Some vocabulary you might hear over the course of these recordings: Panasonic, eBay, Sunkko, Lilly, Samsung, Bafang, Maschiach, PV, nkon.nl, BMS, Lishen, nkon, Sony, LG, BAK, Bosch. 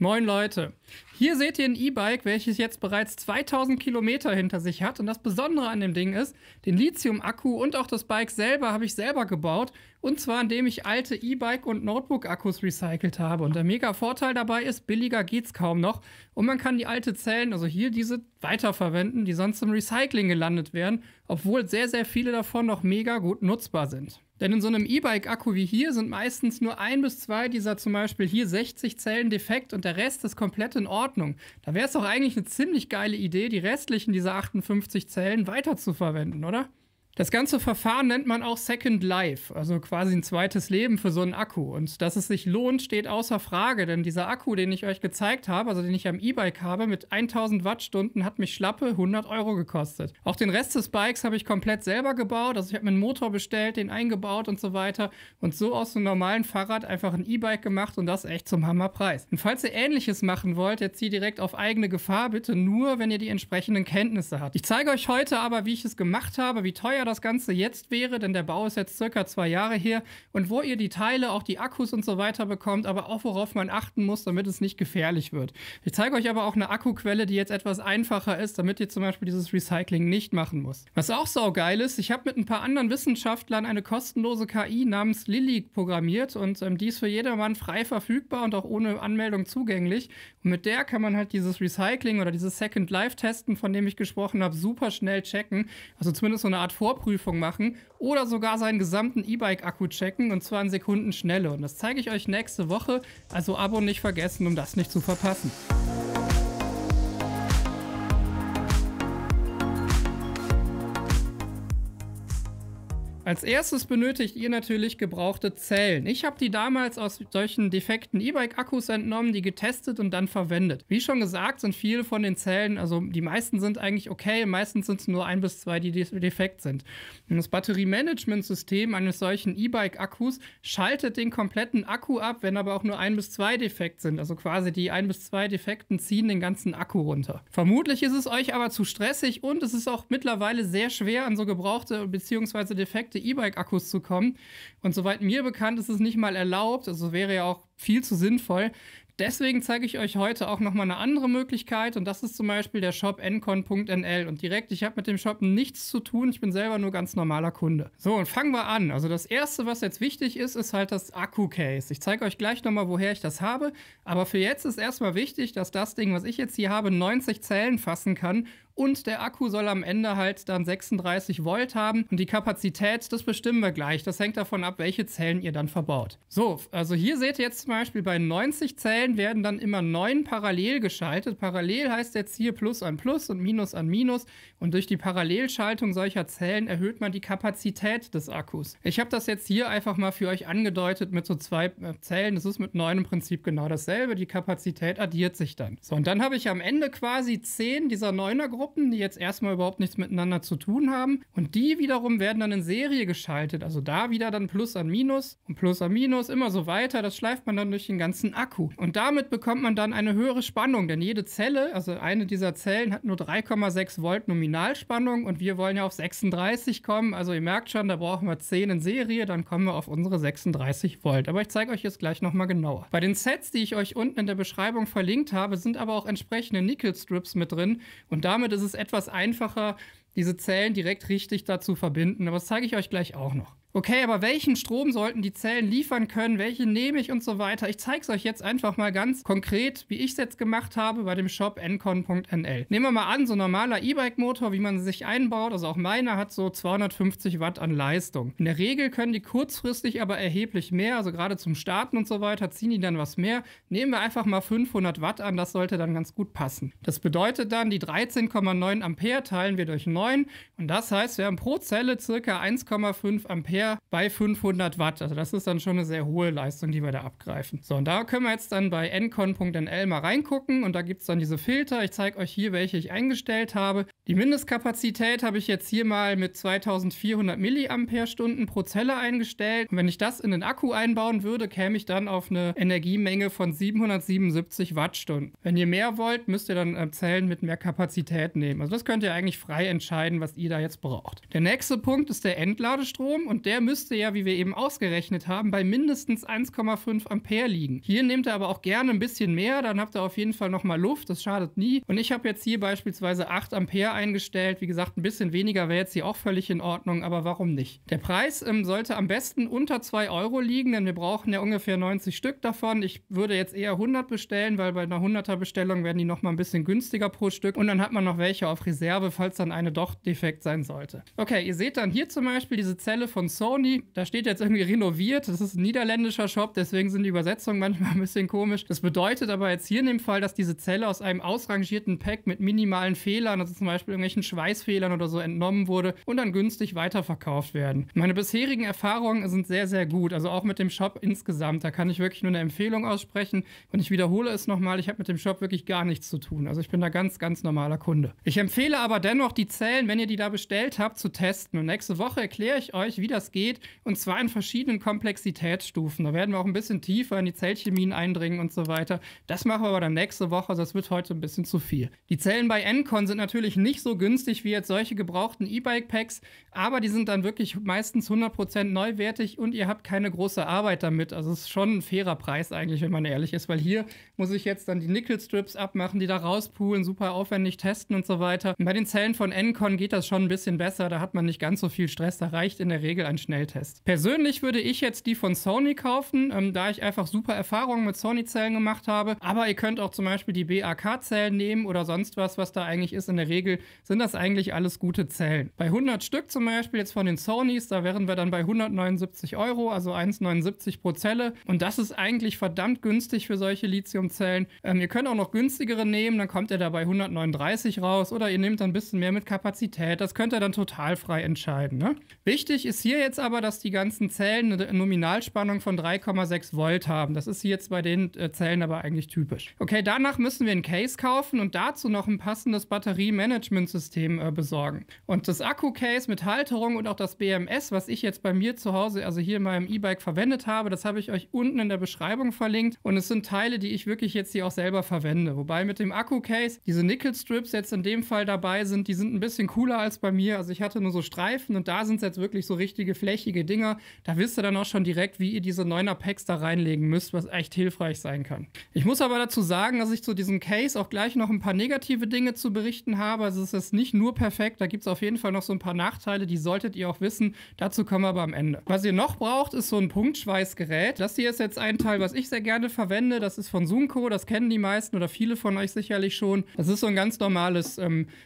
Moin Leute, hier seht ihr ein E-Bike, welches jetzt bereits 2000 Kilometer hinter sich hat, und das Besondere an dem Ding ist, den Lithium-Akku und auch das Bike selber habe ich selber gebaut, und zwar indem ich alte E-Bike- und Notebook-Akkus recycelt habe, und der mega Vorteil dabei ist, billiger geht's kaum noch, und man kann die alten Zellen, also hier diese, weiterverwenden, die sonst im Recycling gelandet wären, obwohl sehr, sehr viele davon noch mega gut nutzbar sind. Denn in so einem E-Bike-Akku wie hier sind meistens nur 1 bis 2 dieser, zum Beispiel hier 60 Zellen, defekt und der Rest ist komplett in Ordnung. Da wäre es doch eigentlich eine ziemlich geile Idee, die restlichen dieser 58 Zellen weiterzuverwenden, oder? Das ganze Verfahren nennt man auch Second Life, also quasi ein zweites Leben für so einen Akku. Und dass es sich lohnt, steht außer Frage, denn dieser Akku, den ich euch gezeigt habe, also den ich am E-Bike habe, mit 1000 Wattstunden hat mich schlappe 100 € gekostet. Auch den Rest des Bikes habe ich komplett selber gebaut, also ich habe mir einen Motor bestellt, den eingebaut und so weiter und so aus einem normalen Fahrrad einfach ein E-Bike gemacht, und das echt zum Hammerpreis. Und falls ihr Ähnliches machen wollt, jetzt hier direkt auf eigene Gefahr, bitte nur, wenn ihr die entsprechenden Kenntnisse habt. Ich zeige euch heute aber, wie ich es gemacht habe, wie teuer das Ganze jetzt wäre, denn der Bau ist jetzt circa 2 Jahre her, und wo ihr die Teile, auch die Akkus und so weiter bekommt, aber auch worauf man achten muss, damit es nicht gefährlich wird. Ich zeige euch aber auch eine Akkuquelle, die jetzt etwas einfacher ist, damit ihr zum Beispiel dieses Recycling nicht machen müsst. Was auch saugeil ist, ich habe mit ein paar anderen Wissenschaftlern eine kostenlose KI namens Lilly programmiert, und die ist für jedermann frei verfügbar und auch ohne Anmeldung zugänglich, und mit der kann man halt dieses Recycling oder dieses Second Life testen, von dem ich gesprochen habe, super schnell checken, also zumindest so eine Art Vorbereitung machen oder sogar seinen gesamten E-Bike-Akku checken, und zwar in Sekundenschnelle. Und das zeige ich euch nächste Woche, also Abo nicht vergessen, um das nicht zu verpassen. Als erstes benötigt ihr natürlich gebrauchte Zellen. Ich habe die damals aus solchen defekten E-Bike-Akkus entnommen, die getestet und dann verwendet. Wie schon gesagt, sind viele von den Zellen, also die meisten sind eigentlich okay, meistens sind es nur 1 bis 2, die defekt sind. Und das Batteriemanagementsystem eines solchen E-Bike-Akkus schaltet den kompletten Akku ab, wenn aber auch nur 1 bis 2 defekt sind. Also quasi die 1 bis 2 Defekten ziehen den ganzen Akku runter. Vermutlich ist es euch aber zu stressig, und es ist auch mittlerweile sehr schwer, an so gebrauchte bzw. defekte E-Bike-Akkus zu kommen, und soweit mir bekannt ist es nicht mal erlaubt, also wäre ja auch viel zu sinnvoll. Deswegen zeige ich euch heute auch nochmal eine andere Möglichkeit, und das ist zum Beispiel der Shop nkon.nl, und direkt, ich habe mit dem Shop nichts zu tun, ich bin selber nur ganz normaler Kunde. So, und fangen wir an. Also das erste, was jetzt wichtig ist halt das Akku-Case. Ich zeige euch gleich nochmal, woher ich das habe, aber für jetzt ist erstmal wichtig, dass das Ding, was ich jetzt hier habe, 90 Zellen fassen kann, und der Akku soll am Ende halt dann 36 Volt haben, und die Kapazität, das bestimmen wir gleich. Das hängt davon ab, welche Zellen ihr dann verbaut. So, also hier seht ihr jetzt zum Beispiel, bei 90 Zellen werden dann immer 9 parallel geschaltet. Parallel heißt jetzt hier Plus an Plus und Minus an Minus, und durch die Parallelschaltung solcher Zellen erhöht man die Kapazität des Akkus. Ich habe das jetzt hier einfach mal für euch angedeutet mit so 2 Zellen. Das ist mit 9 im Prinzip genau dasselbe. Die Kapazität addiert sich dann. So, und dann habe ich am Ende quasi 10 dieser 9er-Gruppen, die jetzt erstmal überhaupt nichts miteinander zu tun haben, und die wiederum werden dann in Serie geschaltet, also da wieder dann Plus an Minus und Plus an Minus, immer so weiter, das schleift man dann durch den ganzen Akku, und damit bekommt man dann eine höhere Spannung, denn jede Zelle, also eine dieser Zellen hat nur 3,6 Volt Nominalspannung, und wir wollen ja auf 36 kommen, also ihr merkt schon, da brauchen wir 10 in Serie, dann kommen wir auf unsere 36 Volt, aber ich zeige euch jetzt gleich nochmal genauer. Bei den Sets, die ich euch unten in der Beschreibung verlinkt habe, sind aber auch entsprechende Nickel-Strips mit drin, und damit ist es etwas einfacher, diese Zellen direkt richtig dazu verbinden, aber das zeige ich euch gleich auch noch. Okay, aber welchen Strom sollten die Zellen liefern können, welche nehme ich und so weiter? Ich zeige es euch jetzt einfach mal ganz konkret, wie ich es jetzt gemacht habe bei dem Shop nkon.nl. Nehmen wir mal an, so ein normaler E-Bike-Motor, wie man sich einbaut, also auch meiner, hat so 250 Watt an Leistung. In der Regel können die kurzfristig aber erheblich mehr, also gerade zum Starten und so weiter, ziehen die dann was mehr. Nehmen wir einfach mal 500 Watt an, das sollte dann ganz gut passen. Das bedeutet dann, die 13,9 Ampere teilen wir durch 9, und das heißt, wir haben pro Zelle ca. 1,5 Ampere bei 500 Watt. Also das ist dann schon eine sehr hohe Leistung, die wir da abgreifen. So, und da können wir jetzt dann bei nkon.nl mal reingucken, und da gibt es dann diese Filter. Ich zeige euch hier, welche ich eingestellt habe. Die Mindestkapazität habe ich jetzt hier mal mit 2400 mAh pro Zelle eingestellt. Und wenn ich das in den Akku einbauen würde, käme ich dann auf eine Energiemenge von 777 Wattstunden. Wenn ihr mehr wollt, müsst ihr dann Zellen mit mehr Kapazität nehmen. Also das könnt ihr eigentlich frei entscheiden, was ihr da jetzt braucht. Der nächste Punkt ist der Entladestrom, und der müsste ja, wie wir eben ausgerechnet haben, bei mindestens 1,5 Ampere liegen. Hier nehmt ihr aber auch gerne ein bisschen mehr, dann habt ihr auf jeden Fall nochmal Luft, das schadet nie. Und ich habe jetzt hier beispielsweise 8 Ampere eingestellt. Wie gesagt, ein bisschen weniger wäre jetzt hier auch völlig in Ordnung, aber warum nicht? Der Preis sollte am besten unter 2 Euro liegen, denn wir brauchen ja ungefähr 90 Stück davon. Ich würde jetzt eher 100 bestellen, weil bei einer 100er Bestellung werden die nochmal ein bisschen günstiger pro Stück. Und dann hat man noch welche auf Reserve, falls dann eine doch defekt sein sollte. Okay, ihr seht dann hier zum Beispiel diese Zelle von Sony. Da steht jetzt irgendwie renoviert. Das ist ein niederländischer Shop, deswegen sind die Übersetzungen manchmal ein bisschen komisch. Das bedeutet aber jetzt hier in dem Fall, dass diese Zelle aus einem ausrangierten Pack mit minimalen Fehlern, also zum Beispiel irgendwelchen Schweißfehlern oder so, entnommen wurde und dann günstig weiterverkauft werden. Meine bisherigen Erfahrungen sind sehr, sehr gut. Also auch mit dem Shop insgesamt. Da kann ich wirklich nur eine Empfehlung aussprechen. Und ich wiederhole es nochmal, ich habe mit dem Shop wirklich gar nichts zu tun. Also ich bin da ganz, ganz normaler Kunde. Ich empfehle aber dennoch, die Zellen, wenn ihr die da bestellt habt, zu testen. Und nächste Woche erkläre ich euch, wie das geht. Und zwar in verschiedenen Komplexitätsstufen. Da werden wir auch ein bisschen tiefer in die Zellchemien eindringen und so weiter. Das machen wir aber dann nächste Woche. Also das wird heute ein bisschen zu viel. Die Zellen bei nkon sind natürlich nicht so günstig wie jetzt solche gebrauchten E-Bike-Packs. Aber die sind dann wirklich meistens 100% neuwertig und ihr habt keine große Arbeit damit. Also es ist schon ein fairer Preis eigentlich, wenn man ehrlich ist. Weil hier muss ich jetzt dann die Nickel-Strips abmachen, die da rauspulen, super aufwendig testen und so weiter. Und bei den Zellen von nkon geht das schon ein bisschen besser. Da hat man nicht ganz so viel Stress. Da reicht in der Regel ein Schnelltest. Persönlich würde ich jetzt die von Sony kaufen, da ich einfach super Erfahrungen mit Sony-Zellen gemacht habe. Aber ihr könnt auch zum Beispiel die BAK-Zellen nehmen oder sonst was, was da eigentlich ist. In der Regel sind das eigentlich alles gute Zellen. Bei 100 Stück zum Beispiel jetzt von den Sonys, da wären wir dann bei 179 Euro, also 1,79 pro Zelle. Und das ist eigentlich verdammt günstig für solche Lithium-Zellen. Ihr könnt auch noch günstigere nehmen, dann kommt ihr da bei 139 raus oder ihr nehmt dann ein bisschen mehr mit Kapazität. Das könnt ihr dann total frei entscheiden, ne? Wichtig ist hier jetzt aber, dass die ganzen Zellen eine Nominalspannung von 3,6 Volt haben. Das ist hier jetzt bei den Zellen aber eigentlich typisch. Okay, danach müssen wir ein Case kaufen und dazu noch ein passendes Batterie-Management-System besorgen. Und das Akku-Case mit Halterung und auch das BMS, was ich jetzt bei mir zu Hause, also hier in meinem E-Bike verwendet habe, das habe ich euch unten in der Beschreibung verlinkt. Und es sind Teile, die ich wirklich jetzt hier auch selber verwende. Wobei mit dem Akku-Case diese Nickel-Strips jetzt in dem Fall dabei sind, die sind ein bisschen cooler als bei mir. Also ich hatte nur so Streifen und da sind es jetzt wirklich so richtige flächige Dinger. Da wisst ihr dann auch schon direkt, wie ihr diese 9er-Packs da reinlegen müsst, was echt hilfreich sein kann. Ich muss aber dazu sagen, dass ich zu diesem Case auch gleich noch ein paar negative Dinge zu berichten habe. Also es ist nicht nur perfekt, da gibt es auf jeden Fall noch so ein paar Nachteile, die solltet ihr auch wissen. Dazu kommen wir aber am Ende. Was ihr noch braucht, ist so ein Punktschweißgerät. Das hier ist jetzt ein Teil, was ich sehr gerne verwende. Das ist von Sunkko, das kennen die meisten oder viele von euch sicherlich schon. Das ist so ein ganz normales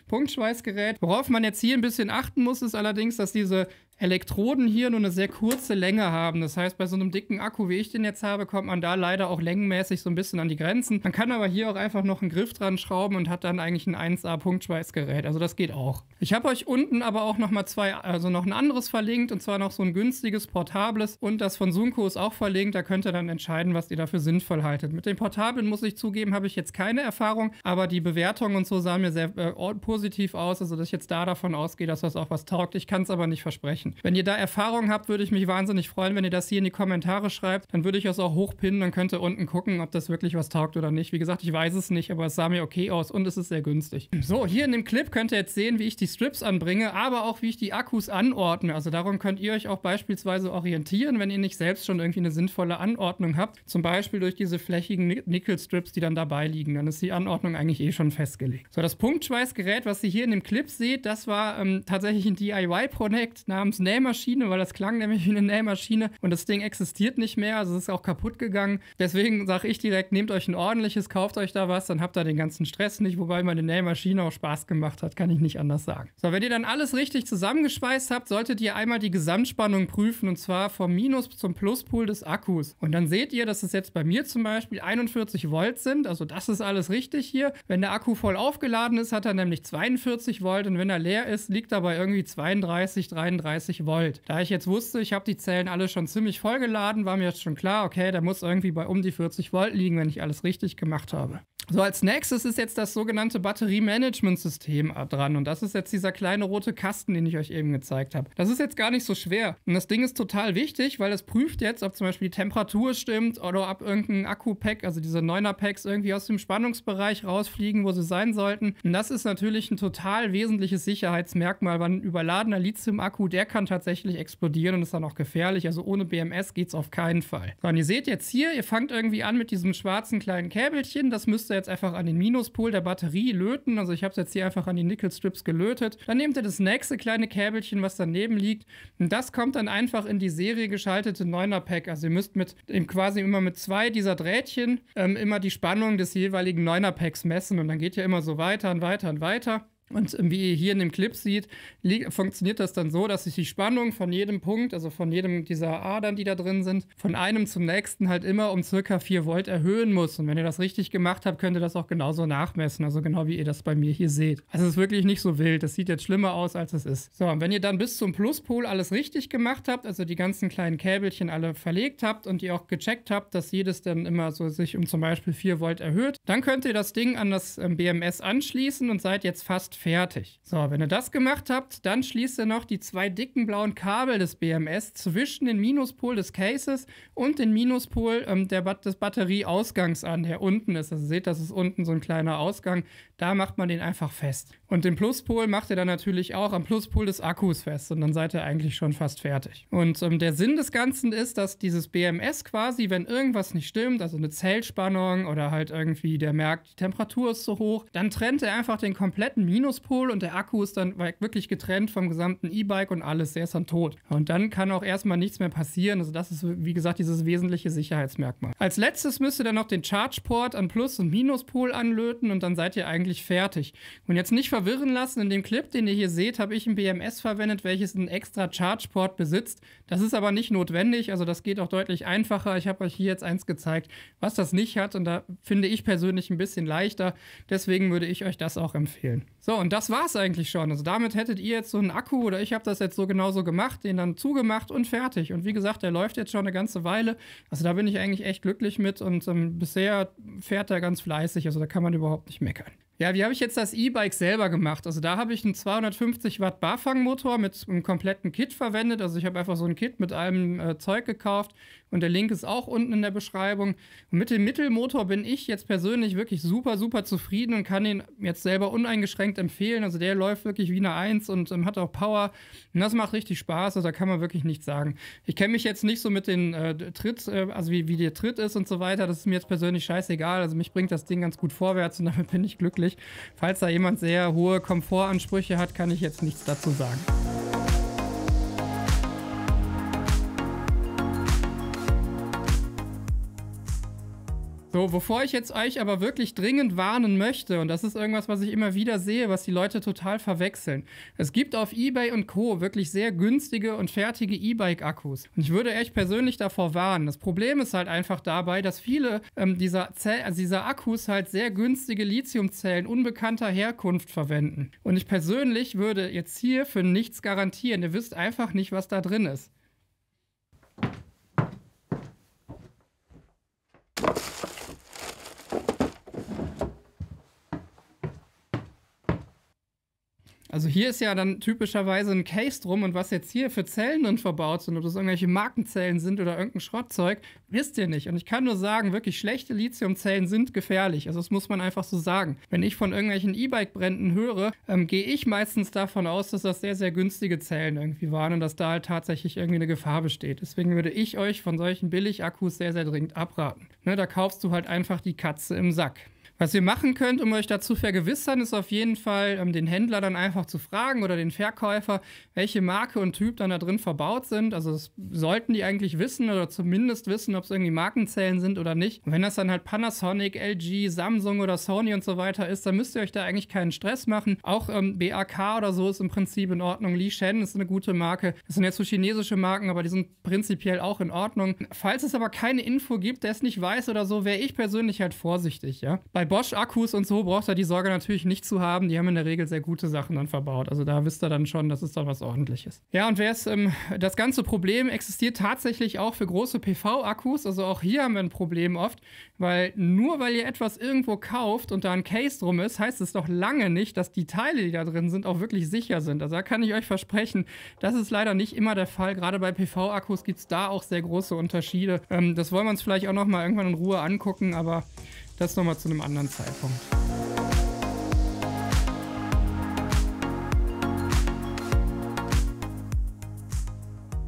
Punktschweißgerät. Worauf man jetzt hier ein bisschen achten muss, ist allerdings, dass diese Elektroden hier nur eine sehr kurze Länge haben. Das heißt, bei so einem dicken Akku, wie ich den jetzt habe, kommt man da leider auch längenmäßig so ein bisschen an die Grenzen. Man kann aber hier auch einfach noch einen Griff dran schrauben und hat dann eigentlich ein 1A-Punktschweißgerät. Also das geht auch. Ich habe euch unten aber auch nochmal noch ein anderes verlinkt, und zwar noch so ein günstiges portables, und das von Sunkko ist auch verlinkt. Da könnt ihr dann entscheiden, was ihr dafür sinnvoll haltet. Mit den portablen, muss ich zugeben, habe ich jetzt keine Erfahrung, aber die Bewertungen und so sahen mir sehr positiv aus, also dass ich jetzt davon ausgehe, dass das auch was taugt. Ich kann es aber nicht versprechen. Wenn ihr da Erfahrung habt, würde ich mich wahnsinnig freuen, wenn ihr das hier in die Kommentare schreibt. Dann würde ich es auch hochpinnen, dann könnt ihr unten gucken, ob das wirklich was taugt oder nicht. Wie gesagt, ich weiß es nicht, aber es sah mir okay aus und es ist sehr günstig. So, hier in dem Clip könnt ihr jetzt sehen, wie ich die Strips anbringe, aber auch wie ich die Akkus anordne. Also darum könnt ihr euch auch beispielsweise orientieren, wenn ihr nicht selbst schon irgendwie eine sinnvolle Anordnung habt. Zum Beispiel durch diese flächigen Nickel-Strips, die dann dabei liegen. Dann ist die Anordnung eigentlich eh schon festgelegt. So, das Punktschweißgerät, was ihr hier in dem Clip seht, das war tatsächlich ein DIY-Projekt namens Nähmaschine, weil das klang nämlich wie eine Nähmaschine und das Ding existiert nicht mehr, also es ist auch kaputt gegangen. Deswegen sage ich direkt, nehmt euch ein ordentliches, kauft euch da was, dann habt ihr den ganzen Stress nicht, wobei meine Nähmaschine auch Spaß gemacht hat, kann ich nicht anders sagen. So, wenn ihr dann alles richtig zusammengeschweißt habt, solltet ihr einmal die Gesamtspannung prüfen, und zwar vom Minus zum Pluspol des Akkus. Und dann seht ihr, dass es jetzt bei mir zum Beispiel 41 Volt sind, also das ist alles richtig hier. Wenn der Akku voll aufgeladen ist, hat er nämlich 42 Volt und wenn er leer ist, liegt dabei irgendwie 32, 33 Volt. Da ich jetzt wusste, ich habe die Zellen alle schon ziemlich voll geladen, war mir jetzt schon klar, okay, der muss irgendwie bei um die 40 Volt liegen, wenn ich alles richtig gemacht habe. So, als nächstes ist jetzt das sogenannte Batteriemanagementsystem dran. Und das ist jetzt dieser kleine rote Kasten, den ich euch eben gezeigt habe. Das ist jetzt gar nicht so schwer. Und das Ding ist total wichtig, weil das prüft jetzt, ob zum Beispiel die Temperatur stimmt oder ob irgendein Akku-Pack, also diese 9er-Packs, irgendwie aus dem Spannungsbereich rausfliegen, wo sie sein sollten. Und das ist natürlich ein total wesentliches Sicherheitsmerkmal, weil ein überladener Lithium-Akku, der kann tatsächlich explodieren und ist dann auch gefährlich. Also ohne BMS geht es auf keinen Fall. So, und ihr seht jetzt hier, ihr fangt irgendwie an mit diesem schwarzen kleinen Käbelchen. Das müsst ihr jetzt einfach an den Minuspol der Batterie löten. Also ich habe es jetzt hier einfach an die Nickelstrips gelötet. Dann nehmt ihr das nächste kleine Käbelchen, was daneben liegt. Und das kommt dann einfach in die Serie geschaltete 9er-Pack. Also ihr müsst mit quasi immer mit zwei dieser Drähtchen immer die Spannung des jeweiligen 9er-Packs messen. Und dann geht ja immer so weiter und weiter und weiter. Und wie ihr hier in dem Clip seht, funktioniert das dann so, dass sich die Spannung von jedem Punkt, also von jedem dieser Adern, die da drin sind, von einem zum nächsten halt immer um circa 4 Volt erhöhen muss. Und wenn ihr das richtig gemacht habt, könnt ihr das auch genauso nachmessen, also genau wie ihr das bei mir hier seht. Also es ist wirklich nicht so wild, das sieht jetzt schlimmer aus, als es ist. So, und wenn ihr dann bis zum Pluspol alles richtig gemacht habt, also die ganzen kleinen Käbelchen alle verlegt habt und ihr auch gecheckt habt, dass jedes dann immer so sich um zum Beispiel 4 Volt erhöht, dann könnt ihr das Ding an das BMS anschließen und seid jetzt fast fertig. So, wenn ihr das gemacht habt, dann schließt ihr noch die zwei dicken blauen Kabel des BMS zwischen den Minuspol des Cases und den Minuspol des Batterieausgangs an, der unten ist. Also seht, das ist unten so ein kleiner Ausgang. Da macht man den einfach fest. Und den Pluspol macht ihr dann natürlich auch am Pluspol des Akkus fest. Und dann seid ihr eigentlich schon fast fertig. Und der Sinn des Ganzen ist, dass dieses BMS quasi, wenn irgendwas nicht stimmt, also eine Zellspannung oder halt irgendwie der merkt, die Temperatur ist zu hoch, dann trennt ihr einfach den kompletten Minuspol und der Akku ist dann wirklich getrennt vom gesamten E-Bike und alles, der ist dann tot. Und dann kann auch erstmal nichts mehr passieren. Also das ist, wie gesagt, dieses wesentliche Sicherheitsmerkmal. Als letztes müsst ihr dann noch den Chargeport an Plus- und Minuspol anlöten und dann seid ihr eigentlich fertig. Und jetzt nicht verwirren lassen, in dem Clip, den ihr hier seht, habe ich ein BMS verwendet, welches einen extra Chargeport besitzt. Das ist aber nicht notwendig, also das geht auch deutlich einfacher. Ich habe euch hier jetzt eins gezeigt, was das nicht hat und da finde ich persönlich ein bisschen leichter. Deswegen würde ich euch das auch empfehlen. So, und das war's eigentlich schon. Also damit hättet ihr jetzt so einen Akku, oder ich habe das jetzt so genauso gemacht, den dann zugemacht und fertig. Und wie gesagt, der läuft jetzt schon eine ganze Weile. Also da bin ich eigentlich echt glücklich mit und bisher fährt er ganz fleißig. Also da kann man überhaupt nicht meckern. Ja, wie habe ich jetzt das E-Bike selber gemacht? Also da habe ich einen 250 Watt Barfangmotor mit einem kompletten Kit verwendet. Also ich habe einfach so ein Kit mit allem Zeug gekauft. Und der Link ist auch unten in der Beschreibung. Und mit dem Mittelmotor bin ich jetzt persönlich wirklich super, super zufrieden und kann den jetzt selber uneingeschränkt empfehlen. Also der läuft wirklich wie eine 1 und hat auch Power. Und das macht richtig Spaß, also da kann man wirklich nichts sagen. Ich kenne mich jetzt nicht so mit den wie der Tritt ist und so weiter. Das ist mir jetzt persönlich scheißegal. Also mich bringt das Ding ganz gut vorwärts und damit bin ich glücklich. Falls da jemand sehr hohe Komfortansprüche hat, kann ich jetzt nichts dazu sagen. So, bevor ich jetzt euch aber wirklich dringend warnen möchte, und das ist irgendwas, was ich immer wieder sehe, was die Leute total verwechseln. Es gibt auf eBay und Co. wirklich sehr günstige und fertige E-Bike-Akkus. Und ich würde echt persönlich davor warnen. Das Problem ist halt einfach dabei, dass viele dieser Akkus halt sehr günstige Lithiumzellen unbekannter Herkunft verwenden. Und ich persönlich würde jetzt hier für nichts garantieren. Ihr wisst einfach nicht, was da drin ist. Also hier ist ja dann typischerweise ein Case drum und was jetzt hier für Zellen drin verbaut sind, ob das irgendwelche Markenzellen sind oder irgendein Schrottzeug, wisst ihr nicht. Und ich kann nur sagen, wirklich schlechte Lithiumzellen sind gefährlich. Also das muss man einfach so sagen. Wenn ich von irgendwelchen E-Bike-Bränden höre, gehe ich meistens davon aus, dass das sehr, sehr günstige Zellen irgendwie waren und dass da halt tatsächlich irgendwie eine Gefahr besteht. Deswegen würde ich euch von solchen Billig-Akkus sehr, sehr dringend abraten. Ne, da kaufst du halt einfach die Katze im Sack. Was ihr machen könnt, um euch dazu vergewissern, ist auf jeden Fall, den Händler dann einfach zu fragen oder den Verkäufer, welche Marke und Typ dann da drin verbaut sind. Also das sollten die eigentlich wissen oder zumindest wissen, ob es irgendwie Markenzellen sind oder nicht. Und wenn das dann halt Panasonic, LG, Samsung oder Sony und so weiter ist, dann müsst ihr euch da eigentlich keinen Stress machen. Auch BAK oder so ist im Prinzip in Ordnung. Lishen ist eine gute Marke. Das sind jetzt so chinesische Marken, aber die sind prinzipiell auch in Ordnung. Falls es aber keine Info gibt, der es nicht weiß oder so, wäre ich persönlich halt vorsichtig, ja. Bei Bosch-Akkus und so braucht er die Sorge natürlich nicht zu haben. Die haben in der Regel sehr gute Sachen dann verbaut. Also da wisst ihr dann schon, das ist dann was Ordentliches. Ja, und das ganze Problem existiert tatsächlich auch für große PV-Akkus. Also auch hier haben wir ein Problem oft, weil nur weil ihr etwas irgendwo kauft und da ein Case drum ist, heißt es doch lange nicht, dass die Teile, die da drin sind, auch wirklich sicher sind. Also da kann ich euch versprechen, das ist leider nicht immer der Fall. Gerade bei PV-Akkus gibt es da auch sehr große Unterschiede. Das wollen wir uns vielleicht auch nochmal irgendwann in Ruhe angucken, aber das nochmal zu einem anderen Zeitpunkt.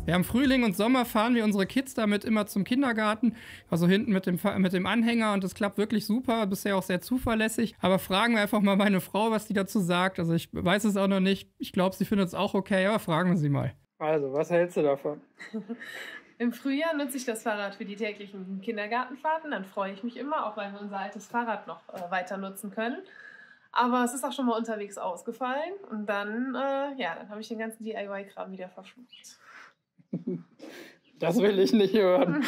Ja, im Frühling und Sommer fahren wir unsere Kids damit immer zum Kindergarten, also hinten mit dem Anhänger, und das klappt wirklich super, bisher auch sehr zuverlässig. Aber fragen wir einfach mal meine Frau, was die dazu sagt. Also ich weiß es auch noch nicht, ich glaube, sie findet es auch okay, aber fragen wir sie mal. Also, was hältst du davon? Im Frühjahr nutze ich das Fahrrad für die täglichen Kindergartenfahrten, dann freue ich mich immer, auch weil wir unser altes Fahrrad noch weiter nutzen können. Aber es ist auch schon mal unterwegs ausgefallen und dann, dann habe ich den ganzen DIY-Kram wieder verflucht. Das will ich nicht hören.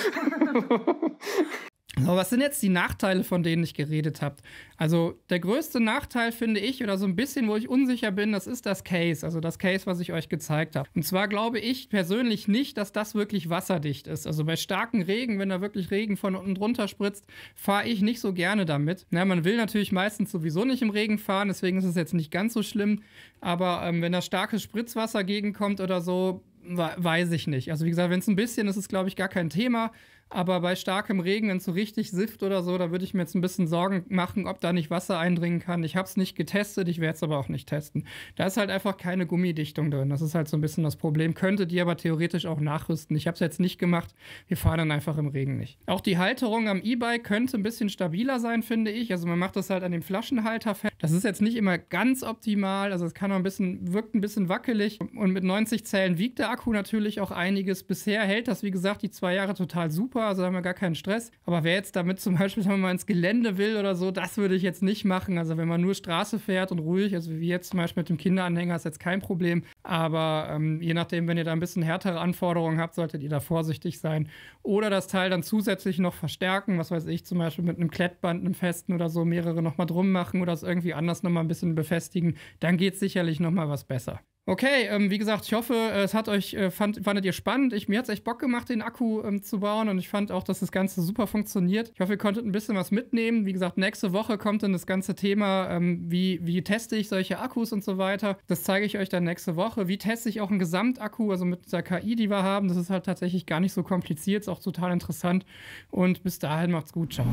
So, was sind jetzt die Nachteile, von denen ich geredet habe? Also der größte Nachteil, finde ich, oder so ein bisschen, wo ich unsicher bin, das ist das Case. Also das Case, was ich euch gezeigt habe. Und zwar glaube ich persönlich nicht, dass das wirklich wasserdicht ist. Also bei starkem Regen, wenn da wirklich Regen von unten drunter spritzt, fahre ich nicht so gerne damit. Na, man will natürlich meistens sowieso nicht im Regen fahren, deswegen ist es jetzt nicht ganz so schlimm. Aber wenn da starkes Spritzwasser gegenkommt oder so, weiß ich nicht. Also wie gesagt, wenn es ein bisschen ist, ist es, glaube ich, gar kein Thema. Aber bei starkem Regen, wenn es so richtig sifft oder so, da würde ich mir jetzt ein bisschen Sorgen machen, ob da nicht Wasser eindringen kann. Ich habe es nicht getestet, ich werde es aber auch nicht testen. Da ist halt einfach keine Gummidichtung drin. Das ist halt so ein bisschen das Problem. Könnte die aber theoretisch auch nachrüsten. Ich habe es jetzt nicht gemacht. Wir fahren dann einfach im Regen nicht. Auch die Halterung am E-Bike könnte ein bisschen stabiler sein, finde ich. Also man macht das halt an dem Flaschenhalter fest. Das ist jetzt nicht immer ganz optimal. Also es kann auch wirkt ein bisschen wackelig. Und mit 90 Zellen wiegt der Akku natürlich auch einiges. Bisher hält das, wie gesagt, die 2 Jahre total super. Also da haben wir gar keinen Stress. Aber wer jetzt damit zum Beispiel mal ins Gelände will oder so, das würde ich jetzt nicht machen. Also wenn man nur Straße fährt und ruhig, also wie jetzt zum Beispiel mit dem Kinderanhänger, ist jetzt kein Problem. Aber je nachdem, wenn ihr da ein bisschen härtere Anforderungen habt, solltet ihr da vorsichtig sein. Oder das Teil dann zusätzlich noch verstärken, was weiß ich, zum Beispiel mit einem Klettband, einem festen oder so, mehrere nochmal drum machen oder es irgendwie anders nochmal ein bisschen befestigen. Dann geht sicherlich nochmal was besser. Okay, wie gesagt, ich hoffe, es hat euch, fandet ihr spannend. Mir hat es echt Bock gemacht, den Akku zu bauen, und ich fand auch, dass das Ganze super funktioniert. Ich hoffe, ihr konntet ein bisschen was mitnehmen. Wie gesagt, nächste Woche kommt dann das ganze Thema, wie teste ich solche Akkus und so weiter. Das zeige ich euch dann nächste Woche. Wie teste ich auch einen Gesamtakku, also mit der KI, die wir haben. Das ist halt tatsächlich gar nicht so kompliziert, ist auch total interessant. Und bis dahin macht's gut, ciao.